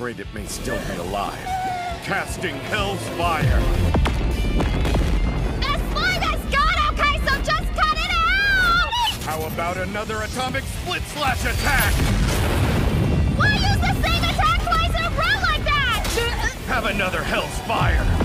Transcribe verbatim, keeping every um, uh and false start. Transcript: afraid it may still be alive. Casting Hell's Fire! That fly that's gone, okay, so just cut it out! How about another atomic split slash attack? Why use the same attack twice in a row like that? Have another Hell's Fire!